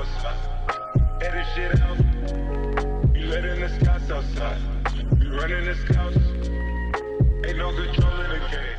outside. Edit shit out. You let in the scots outside. You running the scouts. Ain't no control in the game.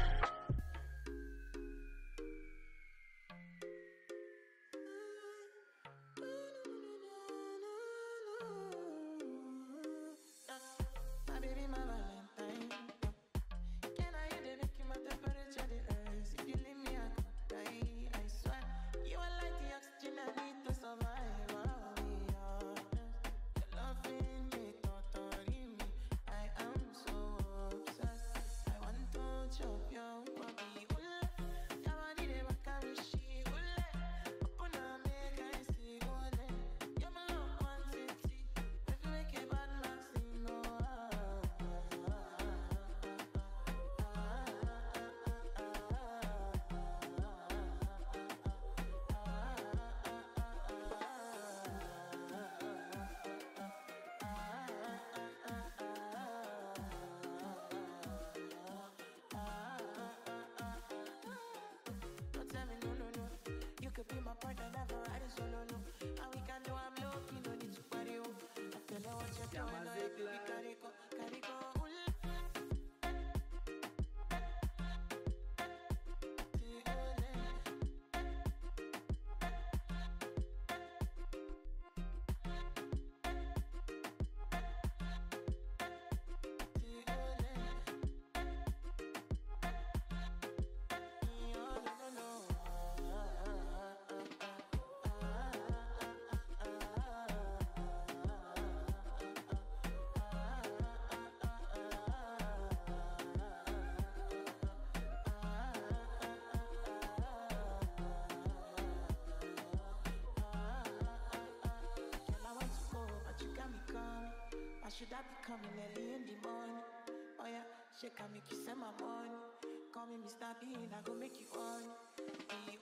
Should I be coming early in the morning? Oh yeah, she can make you send my money. Call me Mr. Bean, I go make you on.